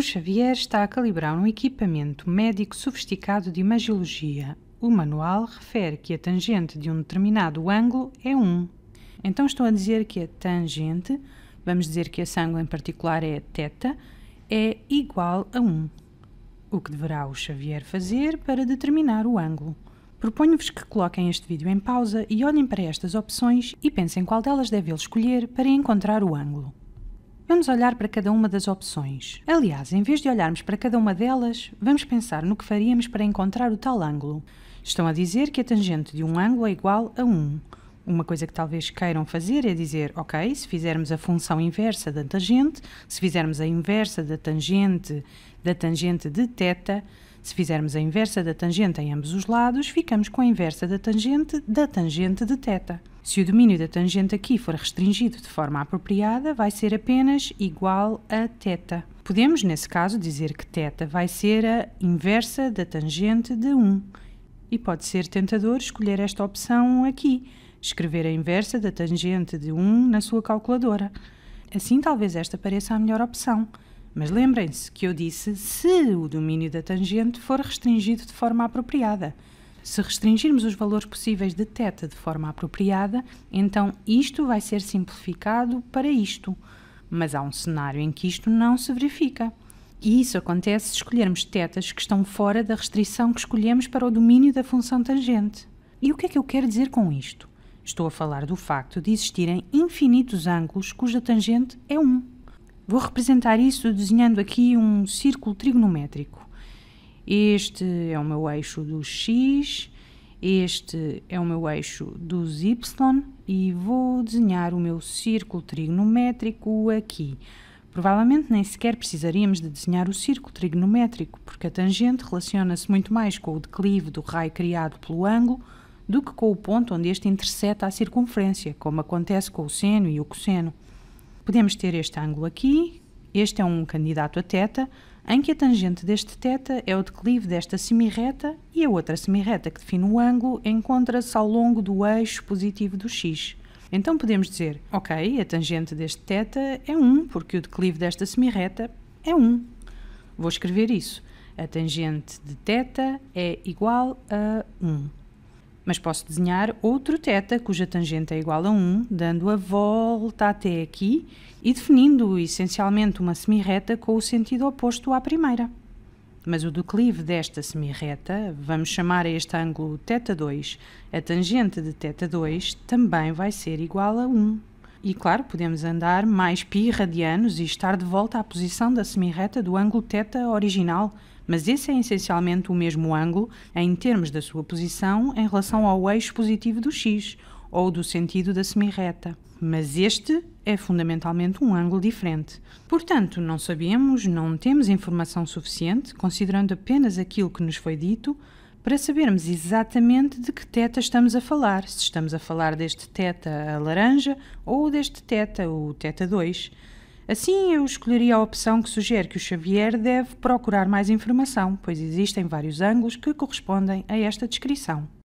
O Xavier está a calibrar um equipamento médico sofisticado de magiologia. O manual refere que a tangente de um determinado ângulo é 1. Então estou a dizer que a tangente, vamos dizer que esse ângulo em particular é θ, é igual a 1. O que deverá o Xavier fazer para determinar o ângulo? Proponho-vos que coloquem este vídeo em pausa e olhem para estas opções e pensem qual delas deve ele escolher para encontrar o ângulo. Vamos olhar para cada uma das opções. Aliás, em vez de olharmos para cada uma delas, vamos pensar no que faríamos para encontrar o tal ângulo. Estão a dizer que a tangente de um ângulo é igual a 1. Uma coisa que talvez queiram fazer é dizer, ok, se fizermos a função inversa da tangente, se fizermos a inversa da tangente de θ, se fizermos a inversa da tangente em ambos os lados, ficamos com a inversa da tangente de θ. Se o domínio da tangente aqui for restringido de forma apropriada, vai ser apenas igual a θ. Podemos, nesse caso, dizer que θ vai ser a inversa da tangente de 1. E pode ser tentador escolher esta opção aqui, escrever a inversa da tangente de 1 na sua calculadora. Assim, talvez esta pareça a melhor opção. Mas lembrem-se que eu disse se o domínio da tangente for restringido de forma apropriada. Se restringirmos os valores possíveis de θ de forma apropriada, então isto vai ser simplificado para isto. Mas há um cenário em que isto não se verifica. E isso acontece se escolhermos θs que estão fora da restrição que escolhemos para o domínio da função tangente. E o que é que eu quero dizer com isto? Estou a falar do facto de existirem infinitos ângulos cuja tangente é 1. Vou representar isso desenhando aqui um círculo trigonométrico. Este é o meu eixo dos x, este é o meu eixo dos y e vou desenhar o meu círculo trigonométrico aqui. Provavelmente nem sequer precisaríamos de desenhar o círculo trigonométrico, porque a tangente relaciona-se muito mais com o declive do raio criado pelo ângulo do que com o ponto onde este interseta a circunferência, como acontece com o seno e o cosseno. Podemos ter este ângulo aqui, este é um candidato a θ, em que a tangente deste θ é o declive desta semirreta e a outra semirreta que define o ângulo encontra-se ao longo do eixo positivo do x. Então podemos dizer, ok, a tangente deste θ é 1, porque o declive desta semirreta é 1. Vou escrever isso. A tangente de θ é igual a 1. Mas posso desenhar outro θ cuja tangente é igual a 1, dando a volta até aqui e definindo essencialmente uma semirreta com o sentido oposto à primeira. Mas o declive desta semirreta, vamos chamar a este ângulo θ2, a tangente de θ2 também vai ser igual a 1. E claro, podemos andar mais pi radianos e estar de volta à posição da semirreta do ângulo θ original, mas esse é essencialmente o mesmo ângulo em termos da sua posição em relação ao eixo positivo do x, ou do sentido da semirreta. Mas este é fundamentalmente um ângulo diferente. Portanto, não sabemos, não temos informação suficiente, considerando apenas aquilo que nos foi dito, para sabermos exatamente de que θ estamos a falar, se estamos a falar deste θ a laranja ou deste θ, o θ2. Assim, eu escolheria a opção que sugere que o Xavier deve procurar mais informação, pois existem vários ângulos que correspondem a esta descrição.